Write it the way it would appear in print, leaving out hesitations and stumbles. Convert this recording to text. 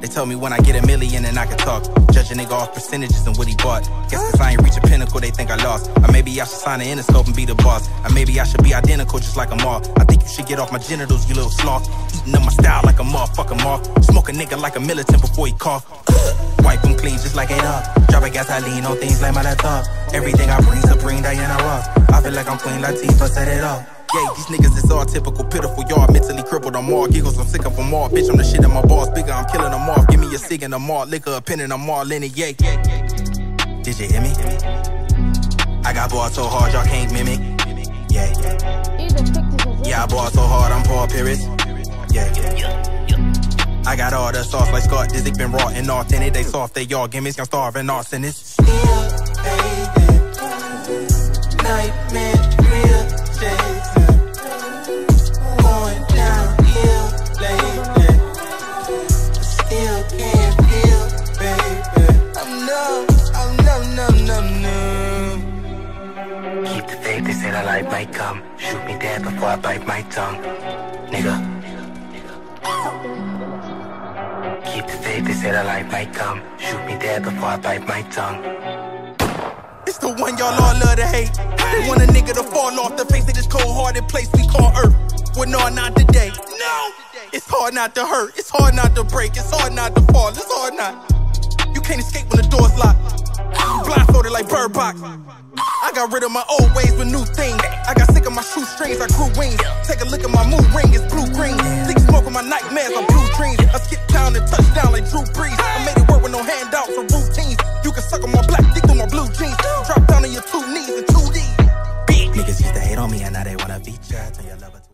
They tell me when I get a million and I can talk. Judge a nigga off percentages and what he bought. Guess since I ain't reached a pinnacle, they think I lost. Or maybe I should sign an Interscope and be the boss. Or maybe I should be identical just like a moth. I think you should get off my genitals, you little sloth. Eating up my style like a motherfucking moth. Smoke a nigga like a militant before he cough. Wipe them clean just like it up. Drop a gas, I lean on things like my laptop. Everything I bring, Supreme, Diana Ross. I feel like I'm Queen Latifah, set it up. Yeah, these niggas is all typical, pitiful, y'all mentally crippled, I'm all giggles, I'm sick of them all. Bitch, I'm the shit in my balls, bigger, I'm killing them off. Give me a cig and a malt, liquor, a pen and a malt, Lenny, yeah. Did you hear me? I got bars so hard, y'all can't mimic. Yeah, yeah, I bars so hard, I'm Paul Pierce. Yeah, I got all the sauce like Scott Disick, been raw and authentic. They soft, they y'all gimmicks, I'm starving arsonists. Baby, nightmare. They said a light might come. Shoot me dead before I bite my tongue. Nigga. Keep the faith, they said a light might come. Shoot me dead before I bite my tongue. It's the one y'all all love to hate. They want a nigga to fall off the face of this cold-hearted place we call Earth. Well, no, not today. No! It's hard not to hurt. It's hard not to break. It's hard not to fall. It's hard not. You can't escape when the door's locked. Blindfolded like Bird Box. I got rid of my old ways with new things. I got sick of my shoestrings, I grew wings. Take a look at my mood ring, it's blue-green. Sick smoke on my nightmares, I'm blue dreams. I skip town and touch down like Drew Brees. I made it work with no handouts or routines. You can suck on my black dick through my blue jeans. Drop down on your two knees and 2D. Niggas used to hate on me and now they wanna feature.